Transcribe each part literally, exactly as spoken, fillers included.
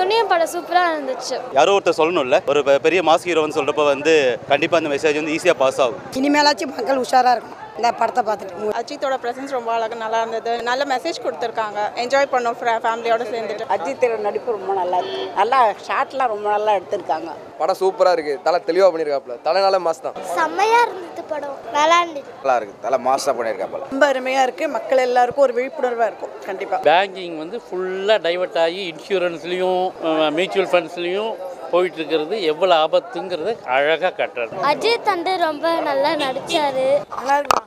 பார்த்தோனே பட சூப்பரா இருந்துச்சு. யாரோ ஒருத்தர் சொல்லணும்ல ஒரு பெரிய மாஸ் ஹீரோன்னு சொல்றப்ப வந்து கண்டிப்பா அந்த மெசேஜ் வந்து ஈஸியா பாஸ் ஆகும். இனிமேலாச்சு மக்கள் உஷாரா இருக்கும். இந்த படத்தை பார்த்துட்டு அஜித்தோட பிரசன்ஸ் ரொம்ப அழகா நல்லா இருந்தது. நல்ல மெசேஜ் கொடுத்துருக்காங்க. என்ஜாய் பண்ணோம் ஃபேமிலியோட சேர்ந்துட்டு. அஜித்தோட நடிப்பு ரொம்ப நல்லா இருக்கு. நல்லா ஷாட்லாம் ரொம்ப நல்லா எடுத்திருக்காங்க. படம் சூப்பரா இருக்கு. தலை தெளிவா பண்ணிருக்காப்ல. தலைனால மாஸ் தான். செமையா இருந்துது படம். நல்லா இருந்துது. நல்லா இருக்கு. தலை மாஸா பண்ணிருக்காப்ல. ரொம்ப அருமையா இருக்கு. மக்கள் எல்லாருக்கும் ஒரு விழிப்புணர்வா இருக்கும். கண்டிப்பா. பேங்கிங் வந்து ஃபுல்லா டைவர்ட் ஆகி இன்சூரன்ஸ்லயும் மியூச்சுவல் ஃபண்ட்ஸ்லயும் போயிட்டு இருக்கிறது எவ்வளவு ஆபத்துங்கிறத அழகா கட்டுறது. அஜித் வந்து ரொம்ப நல்லா நடிச்சாரு. நல்லா இருக்கு.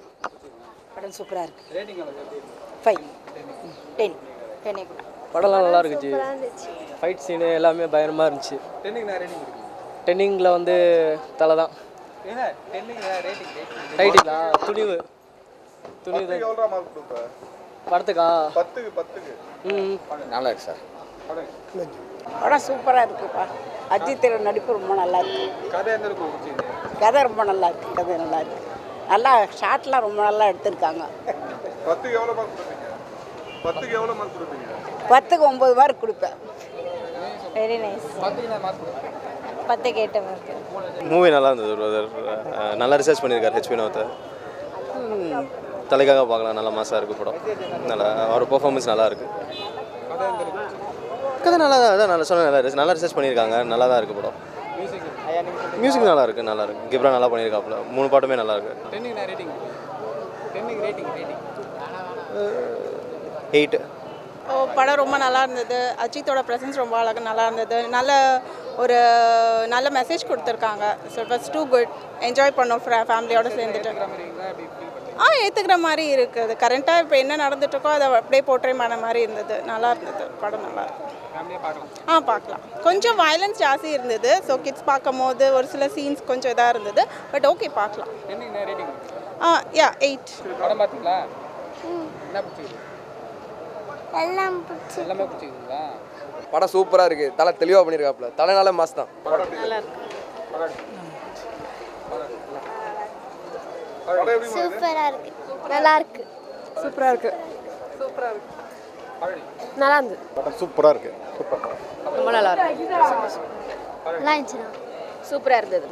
படம் சூப்பரா இருக்கு. ரேட்டிங் எவ்வளவு? ஐந்து டென் டென் படம் நல்லா இருந்துச்சு. ஃபைட் சீன் எல்லாமே பயங்கரமா இருந்துச்சு. டென்னிங் நான் ரேட்டிங் கொடுக்கிறேன். டென்னிங்ல வந்து தலை தான். ஏனா டென்னிங் ரேட்டிங் ரைட்டிங்களா? துணிவு துணிவு தான். எவ்வளவு மார்க் கொடுப்ப? படத்துக்கு பத்துக்கு பத்துக்கு. ம் நல்லா இருக்கு சார். படம் சூப்பரா இருக்குப்பா. அஜித்தோட நடிப்பு ரொம்ப நல்லா இருக்கு. கதை என்ன இருக்கு? கதை ரொம்ப நல்லா இருக்கு. கதை நல்லா இருக்கு. நல்லா ஷாட்லாம் ரொம்ப நல்லா எடுத்திருக்காங்க. பத்துக்கு எவ்வளவு மார்க் கொடுப்பீங்க? பத்துக்கு எவ்வளவு மார்க் கொடுப்பீங்க? பத்துக்கு ஒன்பது மார்க் கொடுப்பேன். Very nice. பத்துக்கு நான் மார்க் கொடுப்பேன். பத்துக்கு எட்டு மார்க். மூவி நல்லா இருந்தது பிரதர். நல்லா ரிசர்ச் பண்ணிருக்காரு ஹெச் வினோத். தலைக்காக பார்க்கலாம். நல்லா மாசா இருக்கு படம். நல்லா அவரோட பெர்ஃபார்மன்ஸ் நல்லா இருக்கு. கதை என்ன இருக்கு? கதை நல்லா தான். நல்லா சொன்ன நல்லா நல்லா ரிசர்ச் பண்ணியிருக்காங்க. நல்லா தான் இருக்குது படம். மியூசிக் மியூசிக் நல்லா இருக்குது. நல்லா இருக்குது. கிப்ரா நல்லா பண்ணியிருக்காப்புல. மூணு பாட்டுமே நல்லா இருக்குது. டென்னிங் ரேட்டிங் டென்னிங் ரேட்டிங் ரேட்டிங் எயிட். ஓ படம் ரொம்ப நல்லா இருந்தது. அஜித்தோட ப்ரெசன்ஸ் ரொம்ப அழகாக நல்லா இருந்தது. நல்ல ஒரு நல்ல மெசேஜ் கொடுத்துருக்காங்க. So it was too good. Enjoy பண்ணோம் ஃபேமிலியோட சேர்ந்துட்டு. ஆ ஏற்றுக்கிற மாதிரி இருக்குது. கரெண்ட்டாக இப்போ என்ன நடந்துட்டுருக்கோ அதை அப்படியே போர்ட்ரே பண்ண மாதிரி இருந்தது. நல்லா இருந்தது படம். நல்லா இருக்கும். ஆ பார்க்கலாம். கொஞ்சம் வயலன்ஸ் ஜாஸ்தி இருந்தது. ஸோ கிட்ஸ் பார்க்கும் போது ஒரு சில சீன்ஸ் கொஞ்சம் இதாக இருந்தது. பட் ஓகே பார்க்கலாம். Ah yeah eight. படம் பார்த்தீங்களா? எல்லாம் எல்லாமே பிடிச்சிருக்குங்களா? படம் சூப்பராக இருக்குது. தலை தெளிவாக பண்ணியிருக்காப்புல. தலைனால மாஸ் தான். நல்லா இருக்கு. சூப்பரா இருக்கு. நல்லா இருக்கு. சூப்பரா இருக்கு. சூப்பரா இருக்கு. நல்லா இருந்து. படம் சூப்பரா இருக்கு. சூப்பர். ரொம்ப நல்லா இருக்கு. நல்லா இருந்துச்சு. சூப்பரா இருந்தது.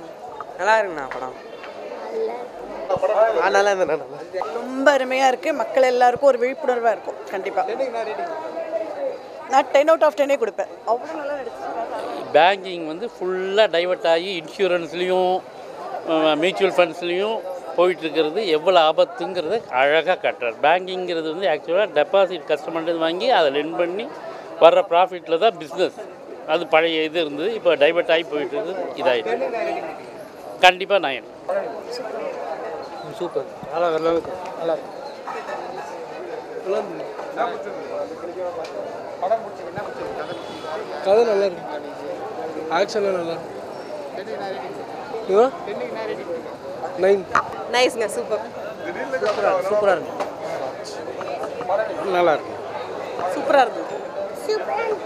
நல்லா இருக்குண்ணா படம். நல்லா. நல்லா இருந்தது. ரொம்ப அருமையா இருக்கு. மக்கள் எல்லாருக்கும் ஒரு விழிப்புணர்வா இருக்கும். கண்டிப்பா. நான் டென் அவுட் ஆஃப் டென் கொடுப்பேன். அவ்வளவு நல்லா நடிச்சிருக்காங்க. பேங்கிங் வந்து ஃபுல்லா டைவர்ட் ஆகி இன்சூரன்ஸ்லயும் மியூச்சுவல் ஃபண்ட்ஸ்லயும் போயிட்டு இருக்கிறது எவ்வளோ ஆபத்துங்கிறத அழகாக கட்டுறார். பேங்கிங்கிறது வந்து ஆக்சுவலாக டெபாசிட் கஸ்டமர்கிட்ட வாங்கி அதை லென் பண்ணி வர்ற ப்ராஃபிட்டில் தான் பிஸ்னஸ். அது பழைய இது இருந்தது. இப்போ டைவர்ட் ஆகி போயிட்டு இருக்குது. இதாகிட்டு கண்டிப்பாக நயன். சூப்பர். நல்லா இருக்கு. நல்லா இருக்கு. கதை நல்லா இருக்கு. ஆக்ஷன்லாம் நல்லா இருக்கு. நைன். நைஸ்ங்க. சூப்பர். சூப்பரா இருக்கு. நல்லா இருக்கு. சூப்பரா இருக்கு. சூப்பரா இருக்கு.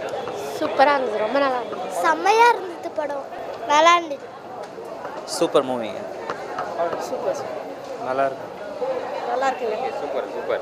சூப்பரா இருக்கு. ரொம்ப நல்லா இருக்கு. செமையா இருந்துது படம். நல்லா இருந்துது. சூப்பர் மூவிங்க. சூப்பர். நல்லா இருக்கு. நல்லா இருக்குங்க. Super super.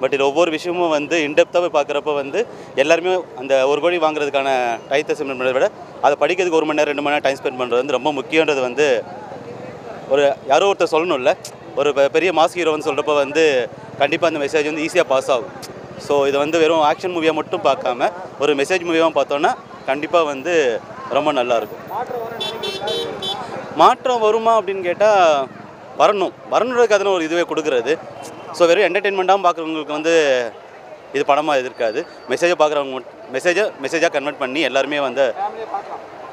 பட் இது ஒவ்வொரு விஷயமும் வந்து இன்டெப்த்தாக பார்க்குறப்ப வந்து எல்லாருமே அந்த ஒரு கோடி வாங்குறதுக்கான டைத்தை ஸ்பெண்ட் பண்ணுறதை விட அதை படிக்கிறதுக்கு ஒரு மணி நேரம் ரெண்டு மணி நேரம் டைம் ஸ்பெண்ட் பண்ணுறது வந்து ரொம்ப முக்கியன்றது வந்து ஒரு யாரோ ஒருத்தர் சொல்லணும்ல ஒரு பெரிய மாஸ் ஹீரோன்னு சொல்கிறப்ப வந்து கண்டிப்பாக அந்த மெசேஜ் வந்து ஈஸியாக பாஸ் ஆகும். ஸோ இது வந்து வெறும் ஆக்ஷன் மூவியாக மட்டும் பார்க்காம ஒரு மெசேஜ் மூவியாகவும் பார்த்தோன்னா கண்டிப்பாக வந்து ரொம்ப நல்லாயிருக்கும். மாற்றம் வருமா அப்படின்னு கேட்டால் வரணும். வரணுன்றதுக்கு அதுன்னு ஒரு இதுவே கொடுக்குறது. ஸோ வெறும் என்டர்டெயின்மெண்ட்டாகவும் பார்க்குறவங்களுக்கு வந்து இது படமாக எதிர்க்காது. மெசேஜை பார்க்குறவங்க மெசேஜை மெசேஜாக கன்வெர்ட் பண்ணி எல்லாருமே வந்து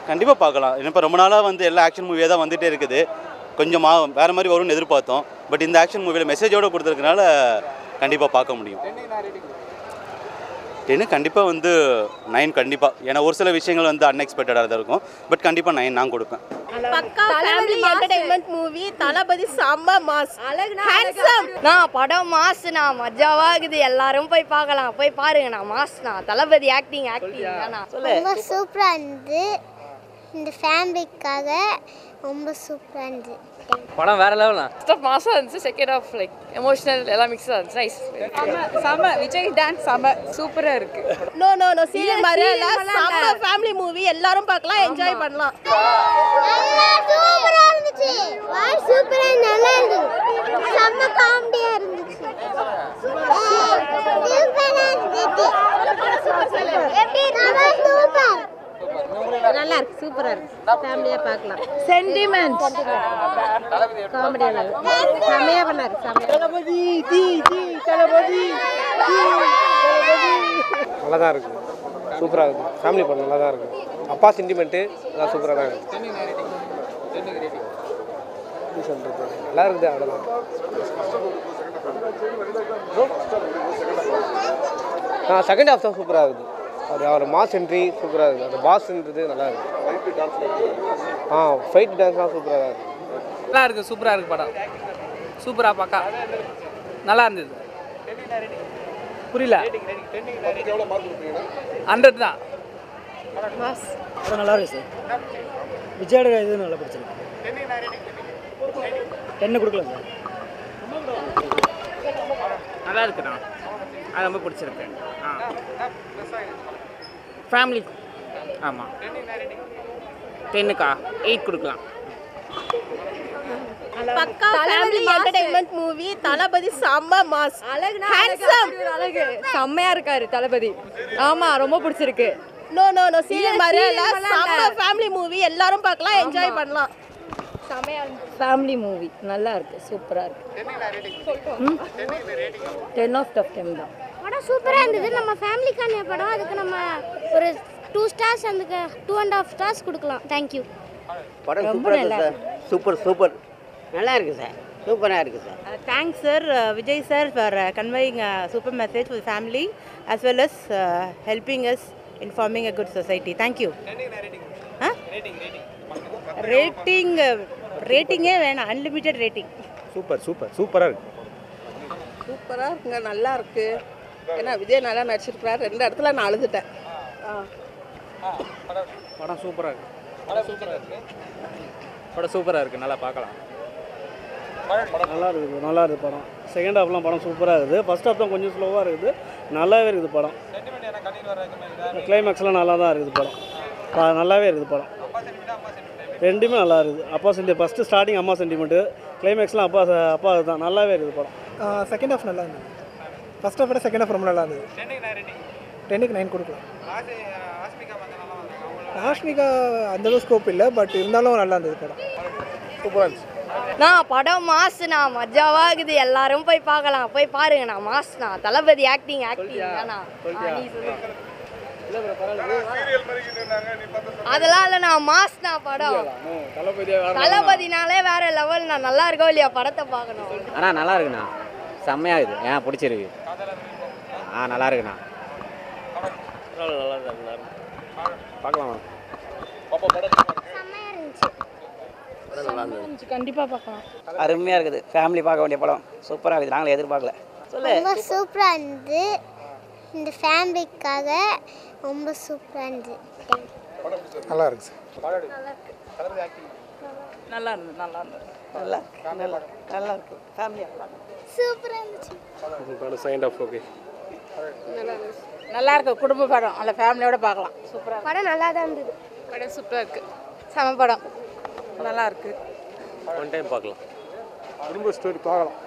கண்டிப்பாக பார்க்கலாம். இப்போ ரொம்ப நாளாக வந்து எல்லா ஆக்ஷன் மூவியாக தான் வந்துகிட்டே இருக்குது. கொஞ்சம் மா வேறு மாதிரி வரும்னு எதிர்பார்த்தோம். பட் இந்த ஆக்ஷன் மூவியில் மெசேஜோடு கொடுத்துருக்கனால கண்டிப்பாக பார்க்க முடியும். அப்படின்னு கண்டிப்பாக வந்து நைன் கண்டிப்பாக, ஏன்னா ஒரு சில விஷயங்கள் வந்து அன்எக்ஸ்பெக்டடாக தான் இருக்கும். பட் கண்டிப்பாக நைன் நான் கொடுப்பேன். மூவி தளபதி செம்ம மாஸ், ஹேண்ட்ஸம். நான் படம் மாஸ், நான் மஜாவாகுது, எல்லாரும் போய் பார்க்கலாம், போய் பாருங்க. நான் மாஸ், நான் தளபதி ஆக்டிங் ஆக்டிங் சூப்பராக இருந்து, இந்த ஃபேமிலிக்காக ரொம்ப சூப்பராக இருந்து. படம் வேற லெவலா மாசா இருந்துச்சு. செகண்ட் ஆஃப் லைக் எமோஷனல் எல்லாம் மிக்ஸ் ஆச்சு. நைஸ். சம விஜய் டான்ஸ் சம சூப்பரா இருக்கு. நோ நோ நோ சீரியல் மாதிரி இல்ல, சம ஃபேமிலி மூவி, எல்லாரும் பார்க்கலாம், என்ஜாய் பண்ணலாம். சூப்பரா இருந்துச்சு. வாய் சூப்பரா நல்லா இருந்துச்சு. சம காமெடியா இருந்துச்சு. சூப்பரா இருந்துச்சு. எப்படி நல்லா சூப்பர் நல்லா இருக்கு. சூப்பரா இருக்கு. ஃபேமிலியா பார்க்கலாம். சென்டிமெண்ட் காமெடியா இருக்கு. சமையா பண்ணாரு. தளபதி தி தி தளபதி நல்லா தான் இருக்கு. சூப்பரா இருக்கு. ஃபேமிலி படம் நல்லா தான் இருக்கு. அப்பா சென்டிமெண்ட் நல்லா சூப்பரா தான் இருக்கு. நல்லா இருக்குது. அவ்வளவுதான். நான் செகண்ட் ஹாஃப் தான் சூப்பரா இருக்குது. அது அவர் மாஸ் என்ட்ரி சூப்பராக இருக்குது. அந்த பாஸ்ன்றது நல்லா இருக்குது. ஆ ஃபைட் டான்ஸ்லாம் சூப்பராக இருக்குது. நல்லா இருக்குது. சூப்பராக இருக்குது. படம் சூப்பராக பார்க்கா நல்லா இருந்தது. புரியல. ஹண்ட்ரட் தான். நல்லா இருக்குது சார். விஜயோட இது நல்லா பிடிச்சிருக்கு. டென்னு கொடுக்கலாம் சார். நல்லா இருக்குண்ணா. அது ரொம்ப பிடிச்சிருக்கு. ஆ ஃபேமிலி. ஆமாம். டென்னுக்கா எயிட் கொடுக்கலாம். பக்கா ஃபேமிலி என்டர்டெயின்மெண்ட் மூவி. தளபதி செம்ம மாஸ், ஹேண்ட்ஸம். அழகு செம்மையாக இருக்காரு தளபதி. ஆமாம், ரொம்ப பிடிச்சிருக்கு. நோ நோ நோ சீரியல் மாதிரி இல்லை, செம்ம ஃபேமிலி மூவி, எல்லாரும் பார்க்கலாம், என்ஜாய் பண்ணலாம். ஃபேமிலி மூவி நல்லா இருக்கு. சூப்பரா இருக்கு. டென் ஆஃப் டென் தான். படம் சூப்பரா இருந்தது. நம்ம ஃபேமிலிக்கான படம். அதுக்கு நம்ம ஒரு டூ ஸ்டார்ஸ், அதுக்கு டூ அண்ட் ஆஃப் ஸ்டார்ஸ் கொடுக்கலாம். தேங்க்யூ. படம் ரொம்ப நல்லா இருக்கு. சூப்பர் சூப்பர் நல்லா இருக்கு சார். சூப்பராக இருக்குது sir. Thanks sir Vijay sir for conveying super message for family as well as helping as in farming a good society. Thank you. Rating ரேட்டிங்கே வேணாம். Unlimited rating. சூப்பர் சூப்பர் சூப்பராக இருக்கு. சூப்பராக இருக்குங்க. நல்லா இருக்கு. ஏன்னா விஜய் நல்லா நடிச்சிருக்கிறார். ரெண்டு இடத்துல நான் அழுதுட்டேன். படம் சூப்பராக இருக்கு. படம் சூப்பராக இருக்கு. படம் சூப்பராக இருக்கு. நல்லா பார்க்கலாம். நல்லா இருக்குது. நல்லா இருக்குது படம். செகண்ட் ஹாஃப்லாம் படம் சூப்பராக இருக்குது. ஃபர்ஸ்ட் ஹாஃப் தான் கொஞ்சம் ஸ்லோவாக இருக்குது. நல்லாவே இருக்குது படம். கிளைமேக்ஸ்லாம் நல்லா தான் இருக்குது படம். நல்லாவே இருக்குது படம். ரெண்டுமே நல்லா இருக்குது. அப்பா சென்டி ஃபஸ்ட்டு ஸ்டார்டிங் அம்மா சென்டிமெண்ட்டு, கிளைமேக்ஸ்லாம் அப்பா அப்பா தான். நல்லாவே இருக்குது படம். செகண்ட் ஹாஃப் நல்லா இருந்தது. ஃபஸ்ட் ஹாஃப் விட செகண்ட் ஹாஃப் ரொம்ப நல்லா இருந்தது. டென்னுக்கு நைன் கொடுக்கலாம். ராஷ்மிகா அந்தளவு ஸ்கோப் இல்லை, பட் இருந்தாலும் நல்லா இருந்தது படம். சூப்பராக இருந்துச்சு. நான் படம் மாஸ், நான் மஜாவாகுது, எல்லாரும் போய் பார்க்கலாம், போய் பாருங்க. நான் மாஸ், நான் தளபதி ஆக்டிங் ஆக்டிங் அதெல்லாம் இல்லை. நான் மாஸ், நான் படம் தளபதினாலே வேற லெவல். நான் நல்லா இருக்கோம் இல்லையா? படத்தை பார்க்கணும். ஆனால் நல்லா இருக்குண்ணா. செம்மையாக இருக்குது. ஏன் பிடிச்சிருக்கு. ஆ நல்லா இருக்குண்ணா. நல்லா இருக்கு. பார்க்கலாம். கண்டிப்பாக பார்க்கலாம். அருமையாக இருக்குது. ஃபேமிலி பார்க்க வேண்டிய படம். சூப்பராக இருக்குது. நாங்களே எதிர்பார்க்கல. சொல்ல சூப்பராக இருந்து, இந்த ஃபேமிலிக்காக ரொம்ப சூப்பராக இருந்துச்சு. நல்லா இருக்கு சார். நல்லா இருக்கு. நல்லா இருக்கு. நல்லா இருக்கு. நல்லா இருக்கு. நல்லா இருக்கு. ஃபேமிலியாக சூப்பராக இருந்துச்சு. சைண்ட் ஆஃப் ஓகே. நல்லா இருக்கு. குடும்ப படம். அதில் ஃபேமிலியோட பார்க்கலாம். சூப்பராக படம். நல்லா தான் இருந்தது. படம் சூப்பராக இருக்கு. சம படம். நல்லா இருக்கு. ஒன் டைம் பார்க்கலாம். குடும்ப ஸ்டோரி பார்க்கலாம்.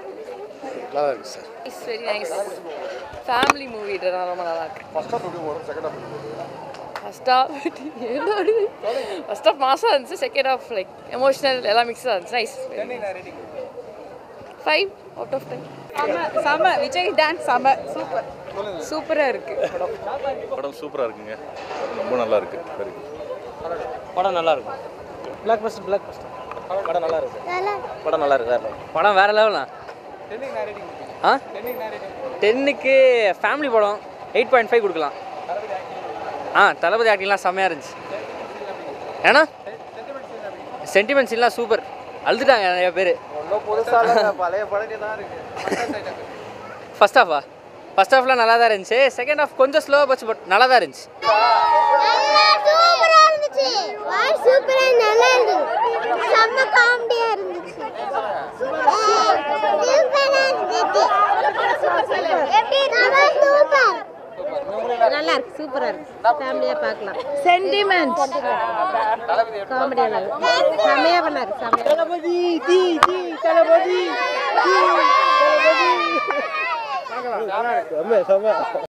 நல்லா இருக்கு sir. It's very nice. Family movie ரொம்ப நல்லா இருக்கு. First half okay. Second half first half first half மாசா இருந்துச்சு. செகண்ட் ஆஃப் லைக் எமோஷனல் எல்லாம் மிக்ஸ் ஆச்சு. Nice. Five out of ten. சம விஜய் டான்ஸ் சம சூப்பர். சூப்பராக இருக்கு படம். படம் சூப்பராக இருக்குங்க. ரொம்ப நல்லா இருக்கு. படம் நல்லா இருக்கு. பிளாக் பஸ்டர் பிளாக் பஸ்டர் படம் நல்லா இருக்கு. படம் நல்லா இருக்கு. படம் வேற லெவலா. டென்னுக்கு ஃபேமிலி படம். eight point five கொடுக்கலாம். ஆ தளபதி ஆக்டிங்லாம் செம்மையாக இருந்துச்சு. ஏன்னா சென்டிமெண்ட் சீன்லாம் சூப்பர். அழுதுட்டாங்க நிறைய பேர். பழைய பழைய தான் இருக்குது. ஃபர்ஸ்ட் ஆஃபா ஃபர்ஸ்ட் ஆஃப்லாம் நல்லா தான் இருந்துச்சு. செகண்ட் ஆஃப் கொஞ்சம் ஸ்லோவாக போச்சு, பட் நல்லா தான் இருந்துச்சு. நல்லா இருக்கு, சூப்பரா இருக்கு. ஃபேமிலியா பார்க்கலாம். சென்டிமெண்ட் காமெடியா இருக்கு. சமையா பண்ணாரு. சமையா தளபதி தி தி தளபதி தி தளபதி பார்க்கலாம். நல்லா இருக்கு. அம்மா சமையா.